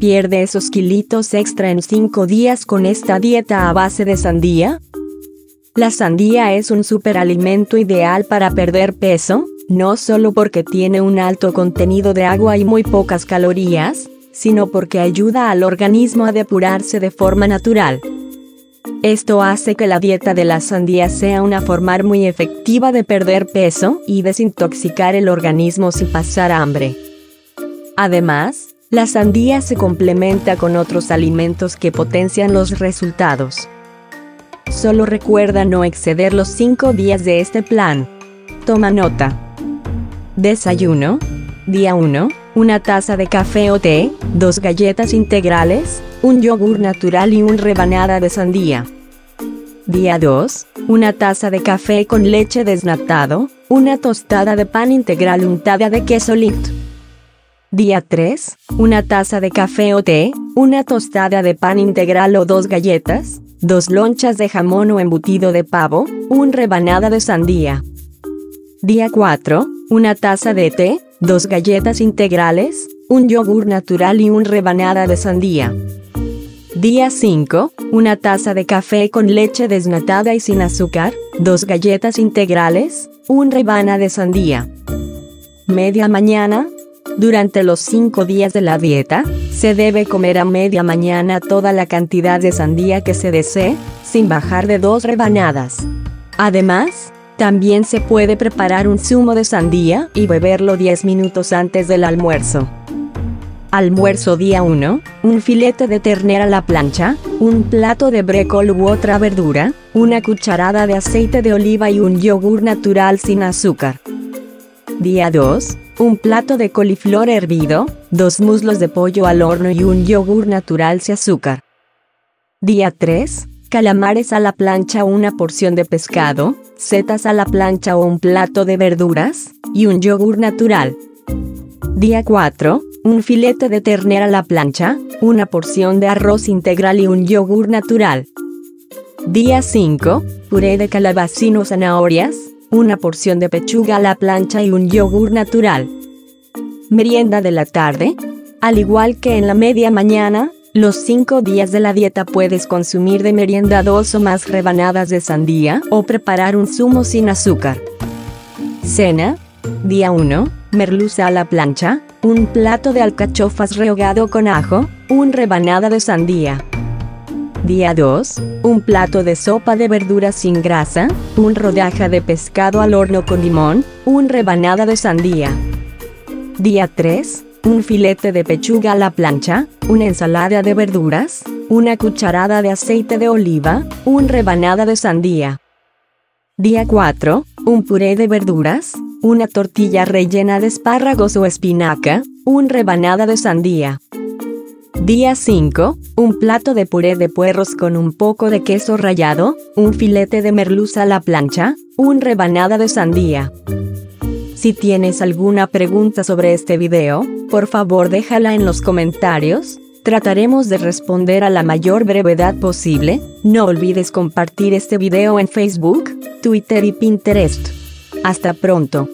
pierde esos kilitos extra en 5 días con esta dieta a base de sandía? La sandía es un superalimento ideal para perder peso, no solo porque tiene un alto contenido de agua y muy pocas calorías, sino porque ayuda al organismo a depurarse de forma natural. Esto hace que la dieta de la sandía sea una forma muy efectiva de perder peso y desintoxicar el organismo sin pasar hambre. Además, la sandía se complementa con otros alimentos que potencian los resultados. Solo recuerda no exceder los 5 días de este plan. Toma nota. Desayuno. Día 1. Una taza de café o té, 2 galletas integrales, un yogur natural y una rebanada de sandía. Día 2. Una taza de café con leche desnatado, una tostada de pan integral untada de queso Light. Día 3. Una taza de café o té, una tostada de pan integral o 2 galletas, 2 lonchas de jamón o embutido de pavo, una rebanada de sandía. Día 4. Una taza de té, 2 galletas integrales, un yogur natural y una rebanada de sandía. Día 5, una taza de café con leche desnatada y sin azúcar, 2 galletas integrales, una rebanada de sandía. Media mañana. Durante los 5 días de la dieta, se debe comer a media mañana toda la cantidad de sandía que se desee, sin bajar de 2 rebanadas. Además, también se puede preparar un zumo de sandía y beberlo 10 minutos antes del almuerzo. Almuerzo día 1, un filete de ternera a la plancha, un plato de brócoli u otra verdura, una cucharada de aceite de oliva y un yogur natural sin azúcar. Día 2, un plato de coliflor hervido, 2 muslos de pollo al horno y un yogur natural sin azúcar. Día 3, calamares a la plancha, una porción de pescado, setas a la plancha o un plato de verduras, y un yogur natural. Día 4, un filete de ternera a la plancha, una porción de arroz integral y un yogur natural. Día 5, puré de calabacín o zanahorias, una porción de pechuga a la plancha y un yogur natural. Merienda de la tarde. Al igual que en la media mañana, los 5 días de la dieta puedes consumir de merienda 2 o más rebanadas de sandía o preparar un zumo sin azúcar. Cena. Día 1, merluza a la plancha, un plato de alcachofas rehogado con ajo, una rebanada de sandía. Día 2, un plato de sopa de verduras sin grasa, una rodaja de pescado al horno con limón, una rebanada de sandía. Día 3, un filete de pechuga a la plancha, una ensalada de verduras, una cucharada de aceite de oliva, una rebanada de sandía. Día 4, un puré de verduras, una tortilla rellena de espárragos o espinaca, una rebanada de sandía. Día 5, un plato de puré de puerros con un poco de queso rallado, un filete de merluza a la plancha, una rebanada de sandía. Si tienes alguna pregunta sobre este video, por favor déjala en los comentarios, trataremos de responder a la mayor brevedad posible. No olvides compartir este video en Facebook, Twitter y Pinterest. Hasta pronto.